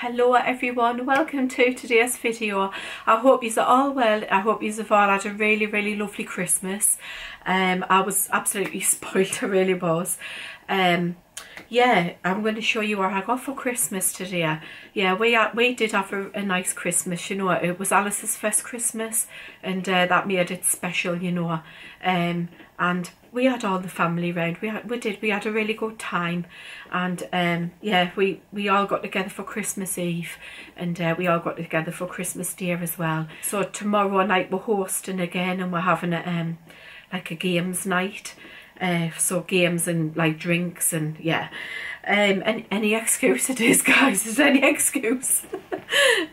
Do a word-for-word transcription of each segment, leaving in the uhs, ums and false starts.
Hello everyone, welcome to today's video. I hope you're all well. I hope you've all had a really really lovely Christmas. um I was absolutely spoiled, I really was. Um yeah, I'm going to show you what I got for Christmas today. Yeah, we we did have a, a nice Christmas, you know. It was Alice's first Christmas and uh, that made it special, you know. Um and we had all the family round. We had, we did. We had a really good time, and um, yeah, we we all got together for Christmas Eve, and uh, we all got together for Christmas Day as well. So tomorrow night we're hosting again, and we're having a um, like a games night. Uh, so games and like drinks and yeah, um, and any excuse it is, guys. There's any excuse.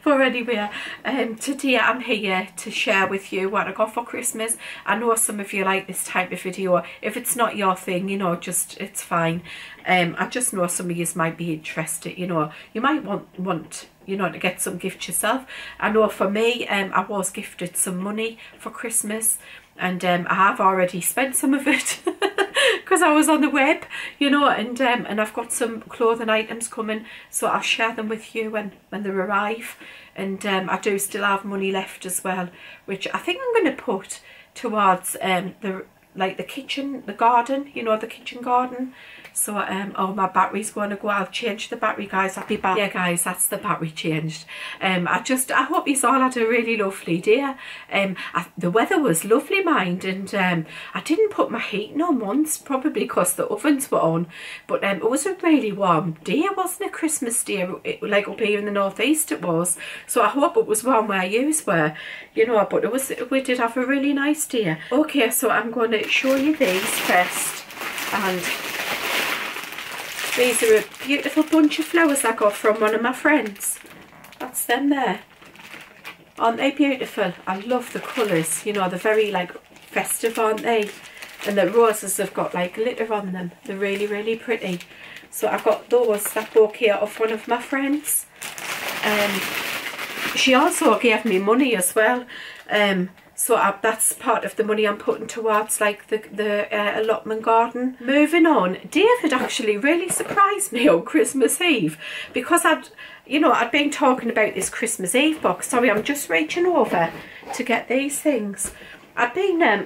But anyway, um, today I'm here to share with you what I got for Christmas. I know some of you like this type of video. If it's not your thing, you know, just it's fine. Um, I just know some of you might be interested. You know, you might want want. you know, to get some gifts yourself. I know for me, um, I was gifted some money for Christmas, and um, I have already spent some of it because I was on the web, you know, and um, and I've got some clothing items coming, so I'll share them with you when, when they arrive. And um, I do still have money left as well, which I think I'm going to put towards um, the like the kitchen, the garden, you know, the kitchen garden. So, um, oh, my battery's going to go. I'll change the battery, guys. I'll be back. Yeah, guys, that's the battery changed. Um, I just, I hope you all had a really lovely day. Um, I, the weather was lovely, mind, and um, I didn't put my heating on once, probably because the ovens were on. But um, it was a really warm day, wasn't it? Christmas Day, it, like up here in the northeast, it was. So I hope it was warm where you were, you know. But it was, we did have a really nice day. Okay, so I'm going to show you these first, and these are a beautiful bunch of flowers I got from one of my friends. That's them there. Aren't they beautiful? I love the colours, you know, they're very like festive, aren't they? And the roses have got like glitter on them. They're really, really pretty. So I got those, that bouquet off one of my friends. Um, she also gave me money as well. Um, So I, that's part of the money I'm putting towards like the, the uh, allotment garden. Moving on, David actually really surprised me on Christmas Eve, because I'd, you know, I'd been talking about this Christmas Eve box. Sorry, I'm just reaching over to get these things. I'd been, um,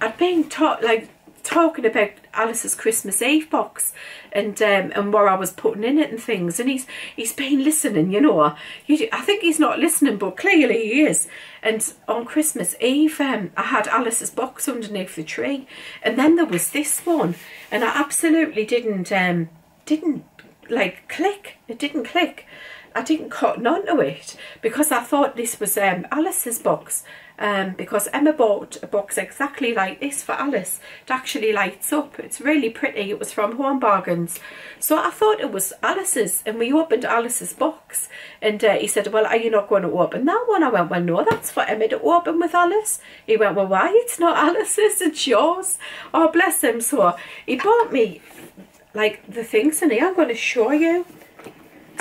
I'd been taught like, talking about Alice's Christmas Eve box and um, and what I was putting in it and things, and he's he's been listening, you know. He, I think he's not listening, but clearly he is. And on Christmas Eve, um, I had Alice's box underneath the tree, and then there was this one, and I absolutely didn't um, didn't like click. It didn't click. I didn't cotton onto it, because I thought this was um, Alice's box, um, because Emma bought a box exactly like this for Alice. It actually lights up. It's really pretty. It was from Home Bargains. So I thought it was Alice's, and we opened Alice's box, and uh, he said, well, are you not going to open that one? I went, well, no, that's for Emma to open with Alice. He went, well, why? It's not Alice's, it's yours. Oh, bless him. So he bought me like the things in here. I'm going to show you.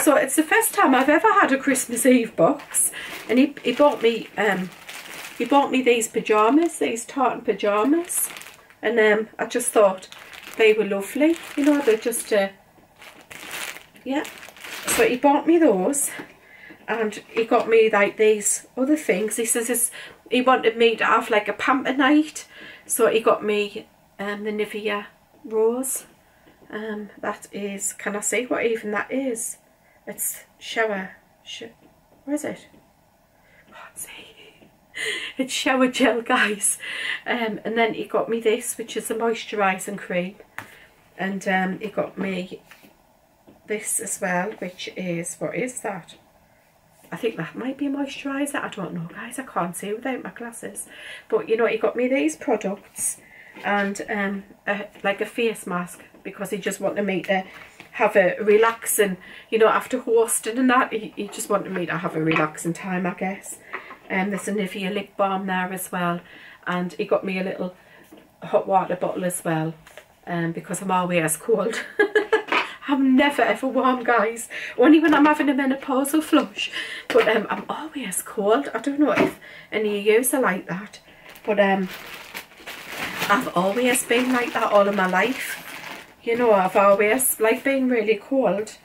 So it's the first time I've ever had a Christmas Eve box, and he, he bought me um he bought me these pajamas, these tartan pajamas, and um I just thought they were lovely, you know. They're just uh, yeah. So he bought me those, and he got me like these other things. He says it's, he wanted me to have like a pamper night, so he got me um the Nivea rose. Um that is, can I see what even that is? It's shower, sh where is it? Can't see. It's shower gel, guys. Um, and then he got me this, which is a moisturising cream. And um, he got me this as well, which is, what is that? I think that might be a moisturiser. I don't know, guys. I can't see without my glasses. But, you know, he got me these products and um, a, like a face mask, because he just wanted me to have a relaxing, you know, after hosting and that, he, he just wanted me to have a relaxing time, I guess. And um, there's a Nivea lip balm there as well, and he got me a little hot water bottle as well, um, because I'm always cold. I'm never ever warm, guys, only when I'm having a menopausal flush, but um, I'm always cold. I don't know if any of yous are like that, but um, I've always been like that all of my life. You know, I've always like being really cold.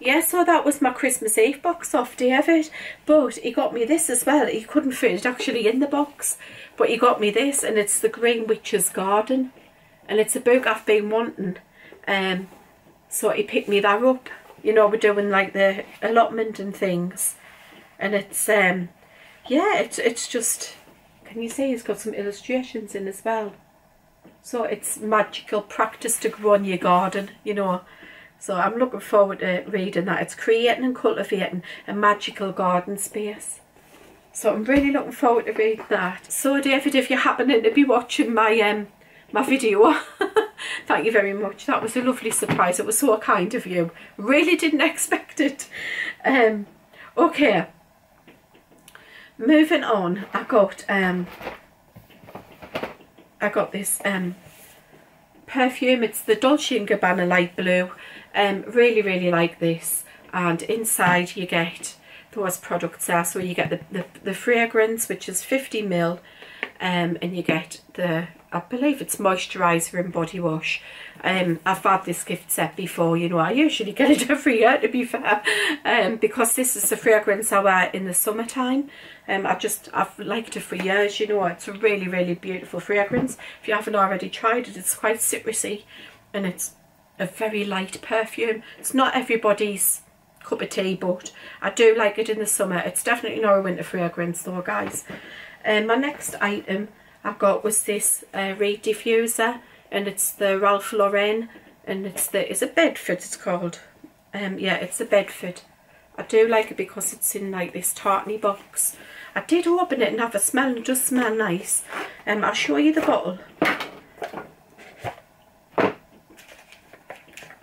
Yeah, so that was my Christmas Eve box off David, but he got me this as well. He couldn't fit it actually in the box, but he got me this, and it's The Green Witch's Garden, and it's a book I've been wanting, um, so he picked me that up. You know, we're doing like the allotment and things, and it's, um, yeah, it's, it's just, can you see, it's got some illustrations in as well. So it's magical practice to grow in your garden, you know. So I'm looking forward to reading that. It's creating and cultivating a magical garden space. So I'm really looking forward to reading that. So David, if you're happening to be watching my um my video, thank you very much. That was a lovely surprise. It was so kind of you. Really didn't expect it. Um, okay. Moving on, I got um I got this um perfume. It's the Dolce and Gabbana light blue. Um, really, really like this. And inside you get those products there. So you get the, the, the fragrance, which is fifty mil, um, and you get the, I believe it's moisturiser and body wash. Um, I've had this gift set before, you know, I usually get it every year to be fair, um, because this is the fragrance I wear in the summertime. Um, I just, I've liked it for years, you know. It's a really, really beautiful fragrance. If you haven't already tried it, it's quite citrusy, and it's a very light perfume. It's not everybody's cup of tea, but I do like it in the summer. It's definitely not a winter fragrance though, guys. Um, my next item I got was this uh, reed diffuser, and it's the Ralph Lauren, and it's the, is it Bedford it's called? Um, yeah, it's the Bedford. I do like it because it's in like this tartany box. I did open it and have a smell, and it does smell nice. Um, I'll show you the bottle.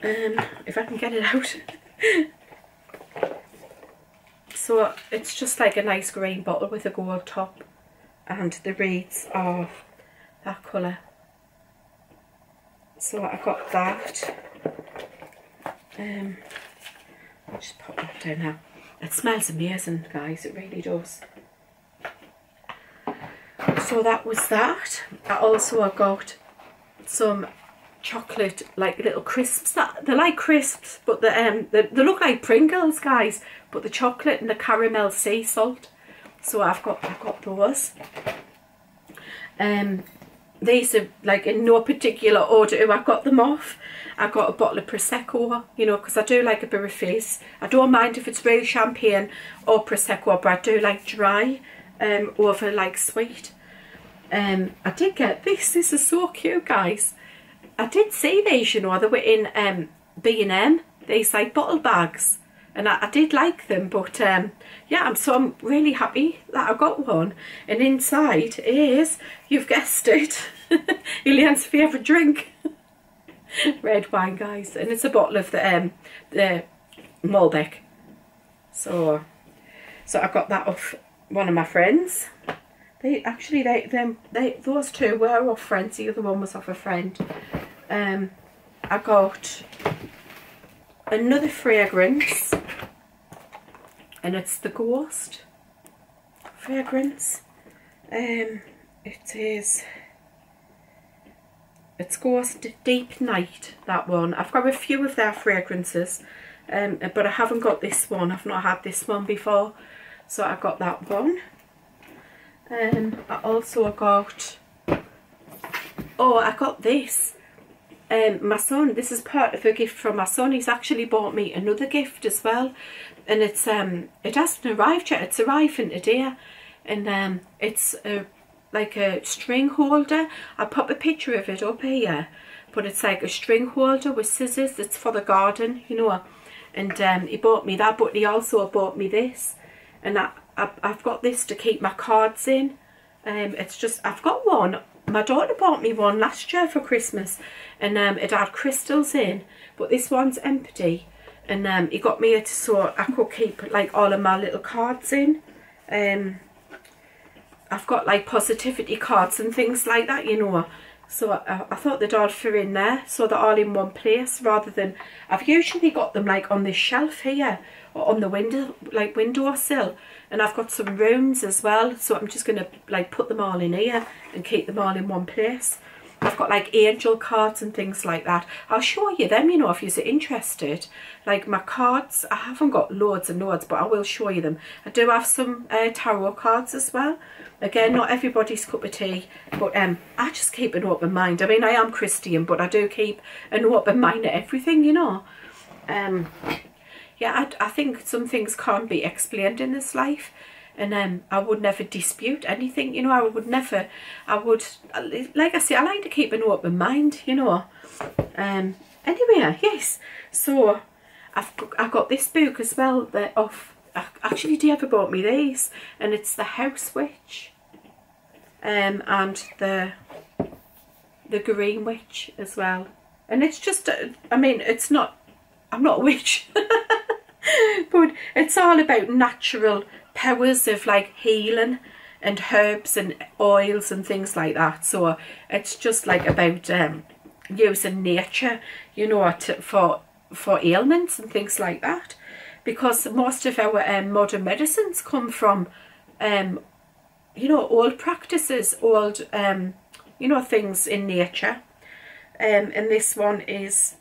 Um, if I can get it out. So it's just like a nice green bottle with a gold top, and the reeds are that colour. So I got that. Um, I'll just pop that down now. It smells amazing, guys, it really does. So that was that. I also got some chocolate, like little crisps. That, they're like crisps, but they, um, they, they look like Pringles, guys, but the chocolate and the caramel sea salt. So I've got, I've got those. Um, these are like in no particular order. I got them off. I got a bottle of Prosecco, you know, because I do like a bit of fizz. I don't mind if it's real champagne or Prosecco, but I do like dry um, over like sweet. Um, I did get this. This is so cute, guys. I did see these, you know. They were in um, B and M. These like bottle bags. And I, I did like them, but um, yeah, I'm, so I'm really happy that I got one. And inside is, you've guessed it, Elaine's favourite drink, red wine, guys. And it's a bottle of the um, the Malbec. So, so I got that off one of my friends. They actually, they them they those two were off friends. The other one was off a friend. Um, I got another fragrance, and it's the Ghost fragrance. Um, it is, it's Ghost Deep Night, that one. I've got a few of their fragrances, um, but I haven't got this one. I've not had this one before, so I got that one. Um, I also got, oh, I got this. Um, my son, this is part of a gift from my son. He's actually bought me another gift as well, and it's um it hasn't arrived yet. It's arriving today, and um it's a like a string holder. I'll pop a picture of it up here, but it's like a string holder with scissors. It's for the garden, you know. And um he bought me that, but he also bought me this, and I, I, I've got this to keep my cards in. Um, it's just, I've got one. My daughter bought me one last year for Christmas, and um, it had crystals in, but this one's empty. And um, he got me it so I could keep like all of my little cards in. Um, I've got like positivity cards and things like that, you know. So I, I thought they'd all fit in there, so they're all in one place, rather than, I've usually got them like on this shelf here, or on the window, like windowsill. And I've got some rooms as well, so I'm just going to like put them all in here and keep them all in one place. I've got like angel cards and things like that. I'll show you them, you know, if you're interested. Like my cards, I haven't got loads and loads, but I will show you them. I do have some uh, tarot cards as well. Again, not everybody's cup of tea, but um, I just keep an open mind. I mean, I am Christian, but I do keep an open mind to everything, you know. Um, yeah, I, I think some things can't be explained in this life. And um, I would never dispute anything, you know, I would never, I would, like I say, I like to keep an open mind, you know. Um, anyway, yes, so I've I got this book as well, that off, actually Deborah bought me these, and it's The House Witch, um, and the, the Green Witch as well. And it's just, I mean, it's not, I'm not a witch, but it's all about natural powers of like healing and herbs and oils and things like that. So it's just like about um, using nature, you know, to, for for ailments and things like that, because most of our um, modern medicines come from um, you know, old practices, old um, you know, things in nature. Um, and this one is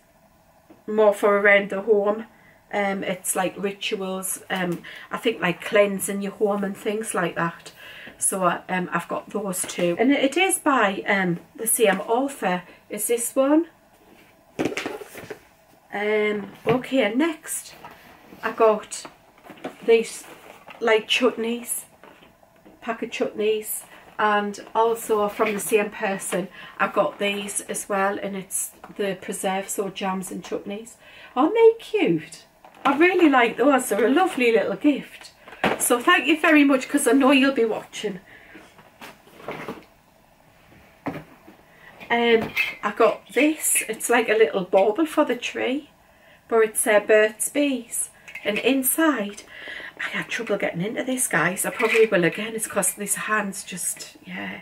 more for around the home. Um, it's like rituals, um, I think like cleansing your home and things like that. So um, I've got those two. And it is by um, the same author as this one. Um, okay, next I got these like chutneys, pack of chutneys. And also from the same person, I got these as well. And it's the preserves or jams and chutneys. Aren't they cute? I really like those, they're a lovely little gift. So thank you very much, because I know you'll be watching. Um, I got this, it's like a little bauble for the tree, but it's uh, Burt's Bees. And inside, I had trouble getting into this, guys. I probably will again, it's because these hands just, yeah.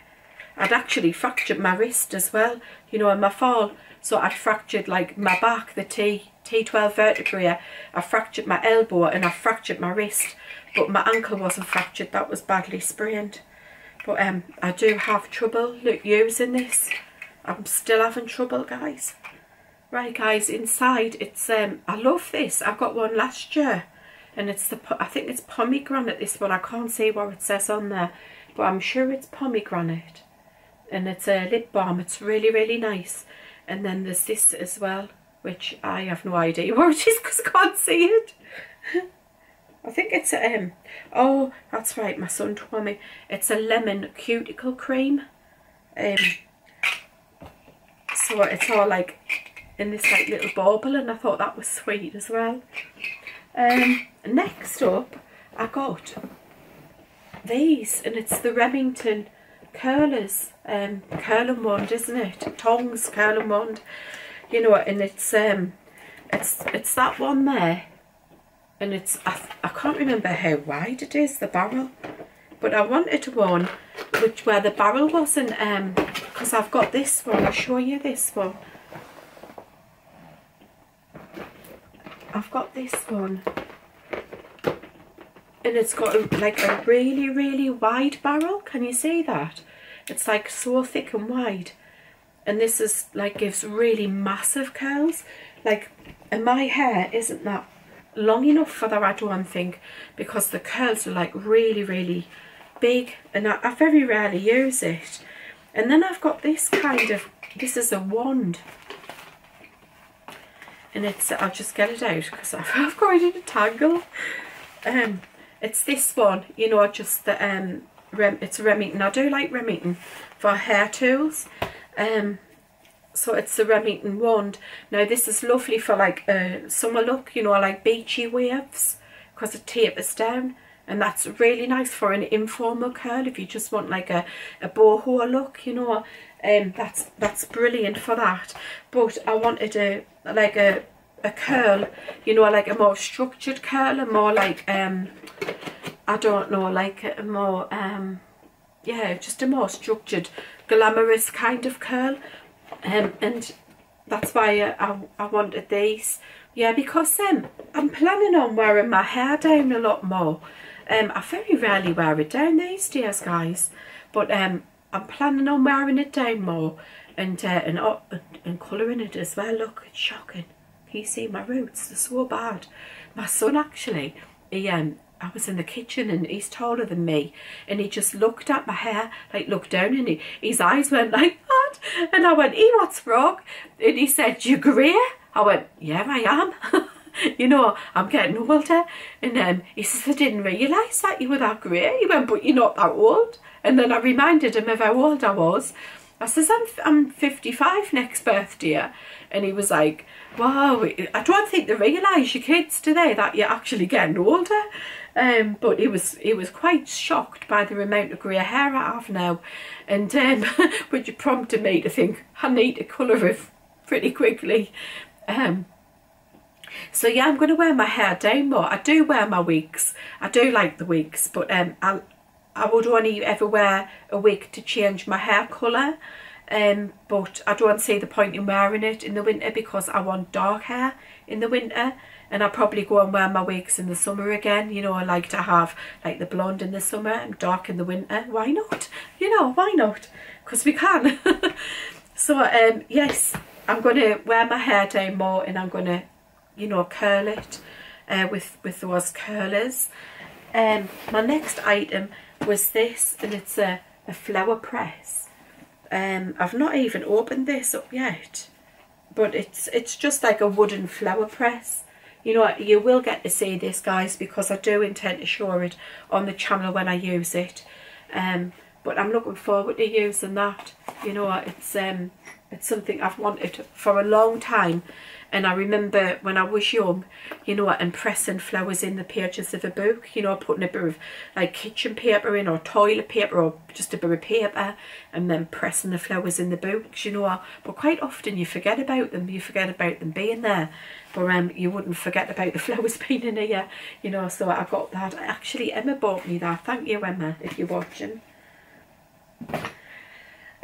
I'd actually fractured my wrist as well, you know, in my fall. So I'd fractured like my back, the T, T twelve vertebrae, I fractured my elbow and I fractured my wrist, but my ankle wasn't fractured, that was badly sprained. But um, I do have trouble look, using this. I'm still having trouble, guys. Right, guys, inside it's, um, I love this. I got one last year and it's the, I think it's pomegranate, this one. I can't see what it says on there, but I'm sure it's pomegranate. And it's a lip balm, it's really, really nice. And then there's this as well, which I have no idea what it is because I can't see it. I think it's a, um, oh, that's right, my son told me. It's a lemon cuticle cream. Um, so it's all like in this like little bauble, and I thought that was sweet as well. Um, next up, I got these, and it's the Remington curlers, um curl and wand, isn't it? Tongs, curl and wand, you know. And it's um it's it's that one there, and it's I, I can't remember how wide it is, the barrel, but I wanted one which where the barrel wasn't, um because I've got this one. I'll show you this one. I've got this one, and it's got a, like a really, really wide barrel. Can you see that? It's like so thick and wide. And this is like gives really massive curls. Like, and my hair isn't that long enough for that, I don't think, because the curls are like really, really big, and I, I very rarely use it. And then I've got this kind of, this is a wand. And it's, I'll just get it out because I've, I've got it in a tangle. Um, It's this one, you know, just the, um, Rem it's Remington. I do like Remington for hair tools. Um, so it's the Remington wand. Now this is lovely for like a summer look, you know, like beachy waves, because it tapers down. And that's really nice for an informal curl if you just want like a, a boho look, you know. Um, that's, that's brilliant for that. But I wanted a, like a, a curl, you know, like a more structured curl, and more like, um, I don't know, like a more, um, yeah, just a more structured, glamorous kind of curl. Um, and that's why I, I, I wanted these. Yeah, because um, I'm planning on wearing my hair down a lot more. Um, I very rarely wear it down these days, guys. But um, I'm planning on wearing it down more. and uh, and, uh, and colour in it as well. Look, it's shocking. Can you see my roots? They're so bad. My son actually, he um, I was in the kitchen and he's taller than me, and he just looked at my hair, like looked down, and he, his eyes went like that, and I went, "E, what's wrong?" And he said, "You grey?" I went, "Yeah, I am." You know, I'm getting older. And then um, he says, "I didn't realise that you were that grey." He went, "But you're not that old." And then I reminded him of how old I was. I says, I'm, I'm fifty-five next birthday. And he was like, "Wow, I don't think they realise, your kids, do they, that you're actually getting older?" Um, but he was he was quite shocked by the amount of grey hair I have now. And um, which prompted me to think, I need to colour it pretty quickly. Um, So yeah, I'm going to wear my hair down more. I do wear my wigs. I do like the wigs, but um, I I would only ever wear a wig to change my hair colour. Um, but I don't see the point in wearing it in the winter because I want dark hair in the winter. And I'll probably go and wear my wigs in the summer again. You know, I like to have like the blonde in the summer and dark in the winter. Why not? You know, why not? Because we can. So um, yes, I'm going to wear my hair down more, and I'm going to, you know, curl it uh, with with those curlers. Um, my next item was this, and it's a, a flower press. Um, I've not even opened this up yet, but it's it's just like a wooden flower press. You know, you will get to see this, guys, because I do intend to show it on the channel when I use it. Um, but I'm looking forward to using that. You know, it's um, it's something I've wanted for a long time. And I remember when I was young, you know, and pressing flowers in the pages of a book, you know, putting a bit of like kitchen paper in, or toilet paper, or just a bit of paper, and then pressing the flowers in the books, you know. But quite often you forget about them, you forget about them being there, but um, you wouldn't forget about the flowers being in here, you know. So I got that. Actually, Emma bought me that. Thank you, Emma, if you're watching.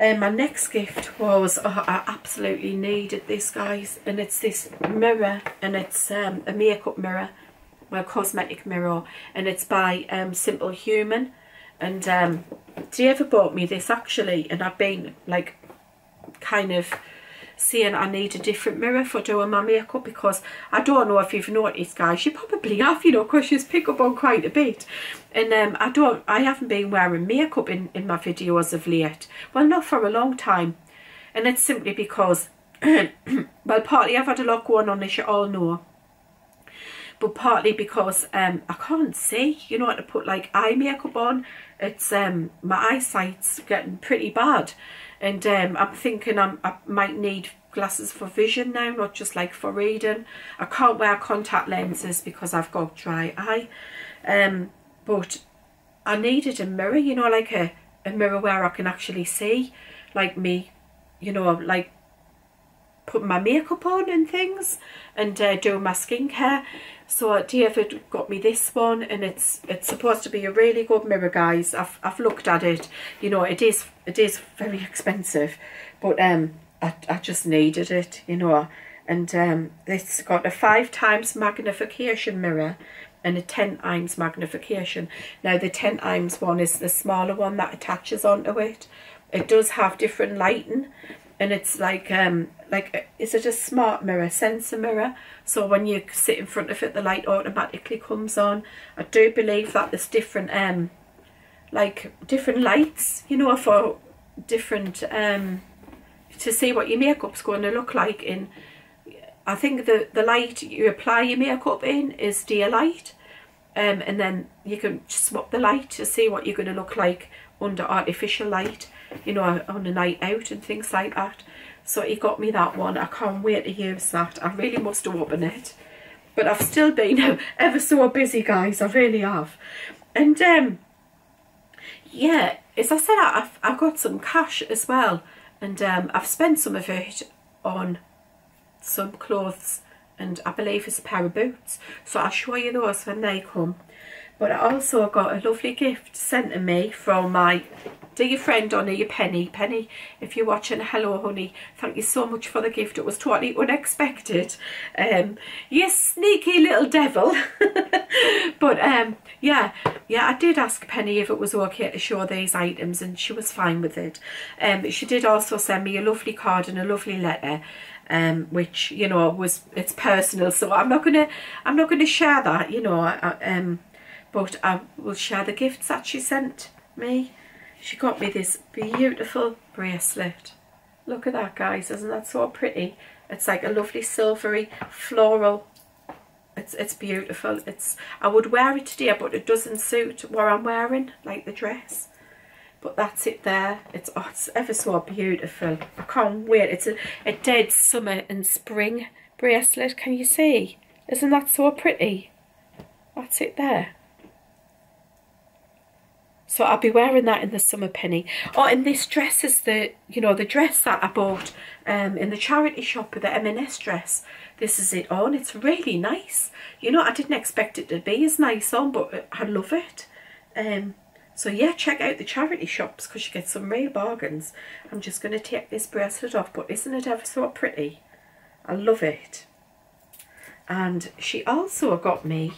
Um, my next gift was, oh, I absolutely needed this, guys, and it's this mirror, and it's um, a makeup mirror, well, cosmetic mirror, and it's by um, Simplehuman. And um, David bought me this, actually, and I've been, like, kind of saying I need a different mirror for doing my makeup, because I don't know if you've noticed, guys, you probably have, you know, because you pick up on quite a bit. And um, I don't, I haven't been wearing makeup in, in my videos of late. Well, not for a long time. And it's simply because, well, partly I've had a lot going on, as you all know. But partly because um, I can't see, you know, how to put like eye makeup on. It's, um, my eyesight's getting pretty bad. And um, I'm thinking I'm, I might need glasses for vision now, not just like for reading. I can't wear contact lenses because I've got dry eye. Um, but I needed a mirror, you know, like a, a mirror where I can actually see, like me, you know, like putting my makeup on and things, and uh, doing my skincare. So David got me this one, and it's it's supposed to be a really good mirror, guys. I've I've looked at it. You know, it is it is very expensive, but um, I I just needed it, you know. And um, it's got a five times magnification mirror, and a ten times magnification. Now the ten times one is the smaller one that attaches onto it. It does have different lighting, and it's like um. Like, is it a smart mirror, sensor mirror? So when you sit in front of it, the light automatically comes on. I do believe that there's different, um, like different lights, you know, for different, um, to see what your makeup's going to look like in. I think the the light you apply your makeup in is daylight, um, and then you can swap the light to see what you're going to look like under artificial light, you know, on a night out and things like that. So he got me that one. I can't wait to use that. I really must open it. But I've still been ever so busy, guys. I really have. And, um, yeah, as I said, I've, I've got some cash as well. And um, I've spent some of it on some clothes. And I believe it's a pair of boots. So I'll show you those when they come. But I also got a lovely gift sent to me from my dear friend on here, Penny. Penny, if you're watching, hello, honey. Thank you so much for the gift. It was totally unexpected. Um, you sneaky little devil. But um, yeah, Yeah, I did ask Penny if it was okay to show these items and she was fine with it. Um, she did also send me a lovely card and a lovely letter, um, which, you know, was, it's personal, so I'm not gonna, I'm not gonna share that, you know. I, um, but I will share the gifts that she sent me. She got me this beautiful bracelet. Look at that, guys! Isn't that so pretty? It's like a lovely silvery floral. It's it's beautiful. It's I would wear it today, but it doesn't suit what I'm wearing, like the dress. But that's it there. It's, oh, it's ever so beautiful. I can't wait. It's a, a dead summer and spring bracelet. Can you see? Isn't that so pretty? That's it there. So I'll be wearing that in the summer, Penny. Oh, and this dress is the, you know, the dress that I bought um, in the charity shop with the M and S dress. This is it on. It's really nice. You know, I didn't expect it to be as nice on, but I love it. Um, so yeah, check out the charity shops because you get some real bargains. I'm just going to take this bracelet off, but isn't it ever so pretty? I love it. And she also got me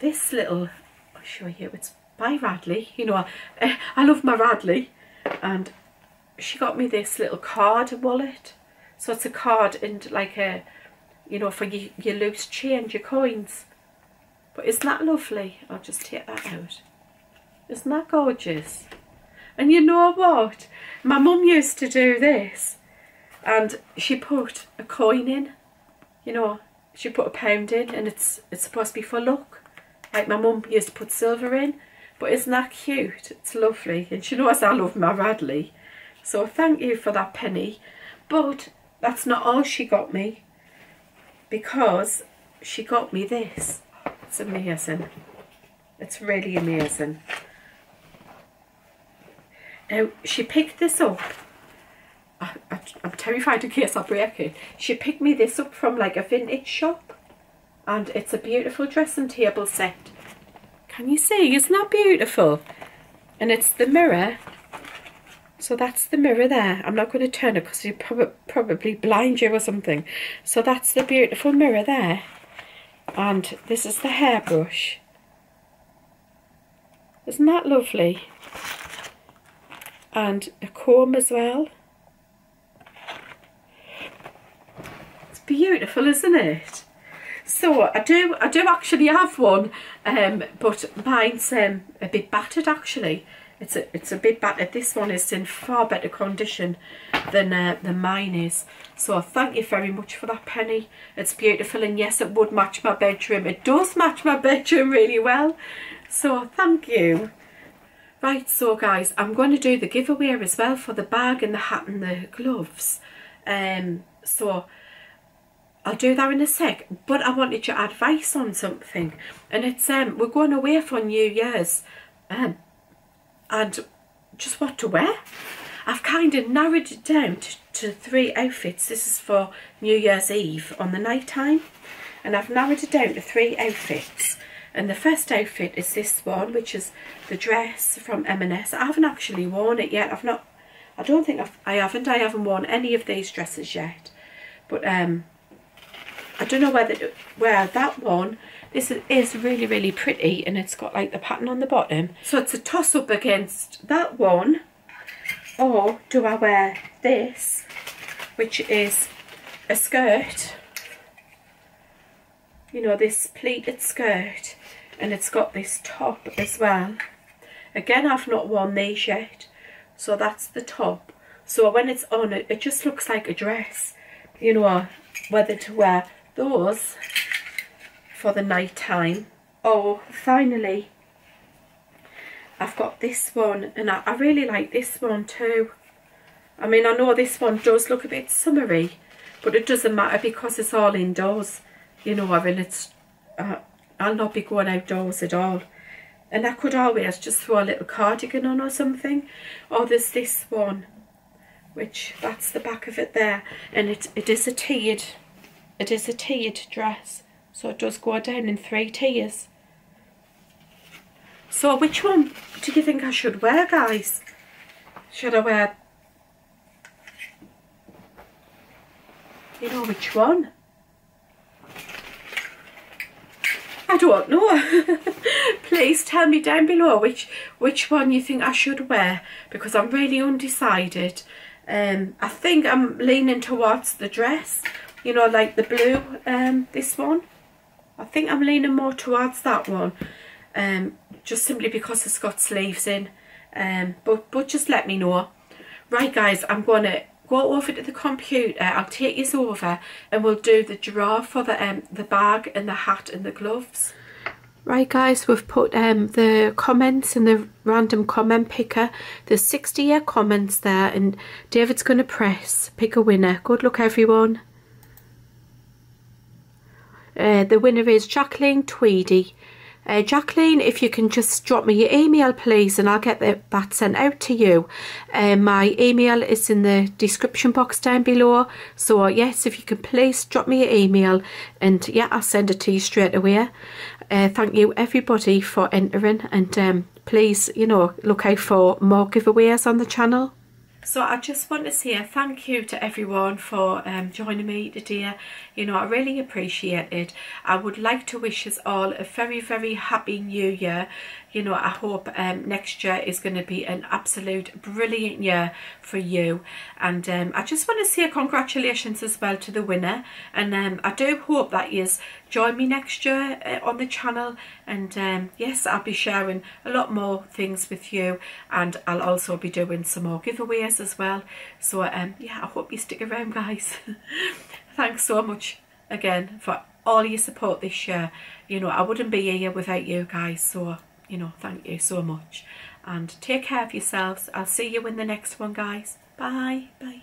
this little... show you, it's by Radley. You know, I, I love my Radley, and she got me this little card wallet. So it's a card and like a, you know, for your, your loose change, your coins. But isn't that lovely? I'll just take that out. Isn't that gorgeous? And you know what, my mum used to do this, and she put a coin in, you know, she put a pound in, and it's it's supposed to be for luck. Like my mum used to put silver in, but isn't that cute? It's lovely, and she knows I love my Radley. So thank you for that, Penny. But that's not all she got me, because she got me this. It's amazing. It's really amazing. Now, she picked this up. I, I, I'm terrified in case I break it. She picked me this up from like a vintage shop. And it's a beautiful dressing table set. Can you see? Isn't that beautiful? And it's the mirror. So that's the mirror there. I'm not going to turn it because it'll prob probably blind you or something. So that's the beautiful mirror there. And this is the hairbrush. Isn't that lovely? And a comb as well. It's beautiful, isn't it? So I do, I do actually have one, um, but mine's um, a bit battered actually. It's a, it's a bit battered. This one is in far better condition than uh, than mine is. So thank you very much for that, Penny. It's beautiful, and yes, it would match my bedroom. It does match my bedroom really well. So thank you. Right, so guys, I'm going to do the giveaway as well for the bag and the hat and the gloves. Um, so. I'll do that in a sec, but I wanted your advice on something, and it's um we're going away for New Year's, um, and just what to wear. I've kind of narrowed it down to, to three outfits. This is for New Year's Eve on the night time, and I've narrowed it down to three outfits. And the first outfit is this one, which is the dress from M and S. I haven't actually worn it yet. I've not. I don't think I've, I haven't. I haven't worn any of these dresses yet, but um. I don't know whether to wear that one. This is really, really pretty, and it's got like the pattern on the bottom. So it's a toss up against that one, or do I wear this, which is a skirt, you know, this pleated skirt, and it's got this top as well. Again, I've not worn these yet, so that's the top. So when it's on, it, it just looks like a dress, you know, whether to wear those for the night time. Oh, finally, I've got this one, and I, I really like this one too. I mean, I know this one does look a bit summery, but it doesn't matter because it's all indoors, you know. I mean, it's uh, I'll not be going outdoors at all, and I could always just throw a little cardigan on or something. Or there's this one, which that's the back of it there, and it it is a tiered. It is a tiered dress, so it does go down in three tiers. So which one do you think I should wear, guys? Should I wear... you know, which one? I don't know. Please tell me down below which which one you think I should wear, because I'm really undecided. Um, I think I'm leaning towards the dress, you know, like the blue, um, this one. I think I'm leaning more towards that one, um, just simply because it's got sleeves in. Um, but, but just let me know. Right guys, I'm going to go over to the computer, I'll take you over and we'll do the drawer for the, um, the bag and the hat and the gloves. Right guys, we've put um, the comments in the random comment picker. There's sixty-eight comments there and David's going to press, pick a winner. Good luck everyone. Uh, the winner is Jacqueline Tweedy. Uh, Jacqueline, if you can just drop me your email please and I'll get the, that sent out to you. Uh, my email is in the description box down below. So yes, if you can please drop me your email and yeah, I'll send it to you straight away. Uh, thank you everybody for entering and um, please, you know, look out for more giveaways on the channel. So I just want to say a thank you to everyone for um, joining me today. You know, I really appreciate it. I would like to wish us all a very, very happy new year. You know, I hope um, next year is going to be an absolute brilliant year for you. And um, I just want to say congratulations as well to the winner. And um, I do hope that yous join me next year uh, on the channel. And um, yes, I'll be sharing a lot more things with you. And I'll also be doing some more giveaways as well. So um, yeah, I hope you stick around guys. Thanks so much again for all your support this year. You know, I wouldn't be here without you guys. So, you know, thank you so much and take care of yourselves. I'll see you in the next one guys. Bye bye.